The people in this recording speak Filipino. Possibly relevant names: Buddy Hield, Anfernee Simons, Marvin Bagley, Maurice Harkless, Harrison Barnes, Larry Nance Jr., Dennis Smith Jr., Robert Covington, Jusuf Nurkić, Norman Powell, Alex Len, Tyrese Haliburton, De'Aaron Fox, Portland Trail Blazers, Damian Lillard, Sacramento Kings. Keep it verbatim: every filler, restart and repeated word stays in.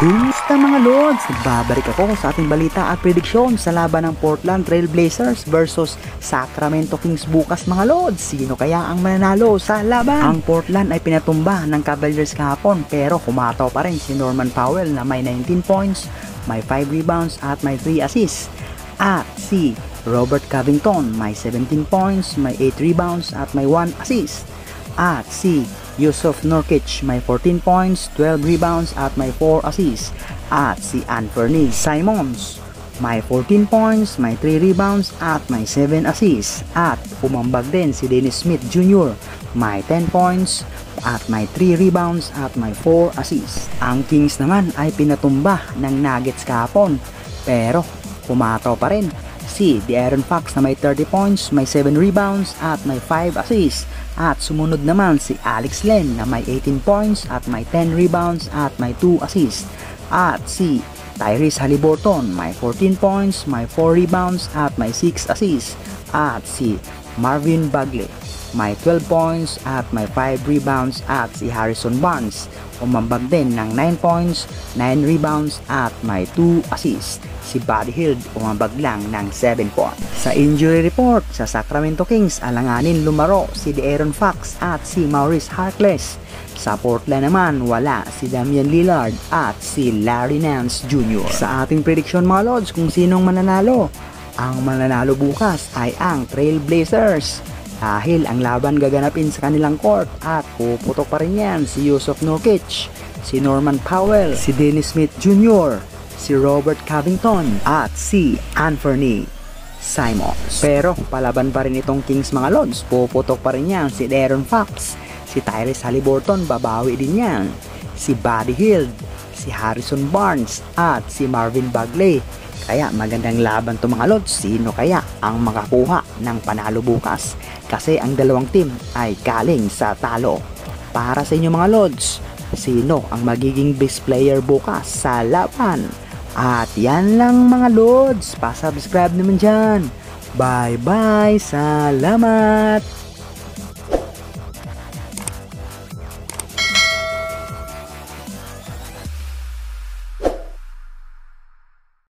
Kumusta mga Lods? Babalik ako sa ating balita at prediksyon sa laban ng Portland Trail Blazers versus Sacramento Kings bukas mga Lods. Sino kaya ang mananalo sa laban? Ang Portland ay pinatumba ng Cavaliers kahapon pero kumataw pa rin si Norman Powell na may nineteen points, may five rebounds at may three assists. At si Robert Covington may seventeen points, may eight rebounds at may one assist. At si Jusuf Nurkić may fourteen points, twelve rebounds at may four assists. At si Anfernee Simons may fourteen points, may three rebounds at may seven assists. At umambag din si Dennis Smith Junior may ten points at may three rebounds at may four assists. Ang Kings naman ay pinatumba ng Nuggets kahapon pero kumataw pa rin si De'Aaron Fox na may thirty points, may seven rebounds at may five assists. At sumunod naman si Alex Len na may eighteen points at may ten rebounds at may two assists. At si Tyrese Haliburton may fourteen points, may four rebounds at may six assists. At si Marvin Bagley may twelve points at may five rebounds at si Harrison Barnes umambag din ng nine points, nine rebounds at may two assists. Si Buddy Hield umambag lang ng seven points. Sa injury report, sa Sacramento Kings alanganin lumaro si De'Aaron Fox at si Maurice Harkless. Sa Portland naman wala si Damian Lillard at si Larry Nance Junior Sa ating prediction mga Lods kung sinong mananalo, ang mananalo bukas ay ang Trail Blazers. Dahil ang laban gaganapin sa kanilang court at puputok pa rin yan si Jusuf Nurkić, si Norman Powell, si Dennis Smith Junior, si Robert Covington at si Anfernee Simons. Pero palaban pa rin itong Kings mga Lods, puputok pa rin yan si De'Aaron Fox, si Tyrese Haliburton babawi din yan, si Buddy Hield, si Harrison Barnes at si Marvin Bagley. Kaya magandang laban to mga Lods, sino kaya ang makakuha ng panalo bukas? Kasi ang dalawang team ay galing sa talo. Para sa inyo mga Lods, sino ang magiging best player bukas sa laban? At yan lang mga Lods, pasubscribe naman dyan. Bye bye, salamat!